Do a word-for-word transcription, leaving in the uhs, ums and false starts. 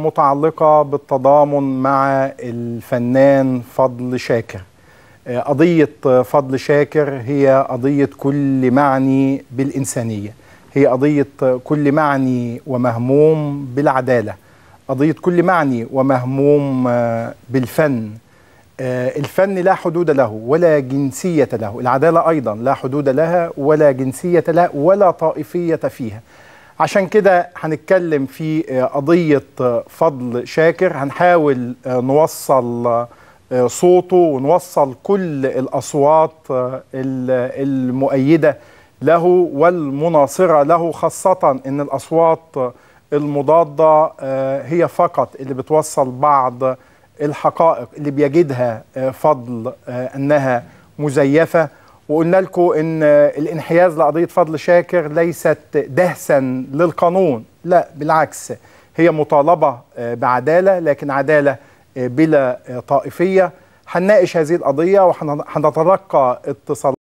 متعلقة بالتضامن مع الفنان فضل شاكر. قضية فضل شاكر هي قضية كل معني بالإنسانية، هي قضية كل معني ومهموم بالعدالة، قضية كل معني ومهموم بالفن. الفن لا حدود له ولا جنسية له، العدالة أيضا لا حدود لها ولا جنسية لها ولا طائفية فيها. عشان كده هنتكلم في قضية فضل شاكر، هنحاول نوصل صوته ونوصل كل الأصوات المؤيدة له والمناصرة له، خاصة إن الأصوات المضادة هي فقط اللي بتوصل بعض الحقائق اللي بيجدها فضل أنها مزيفة. وقلنا لكم ان الانحياز لقضيه فضل شاكر ليست دهسا للقانون، لا بالعكس، هي مطالبه بعداله، لكن عداله بلا طائفيه. هنناقش هذه القضيه وهنتلقى اتصالات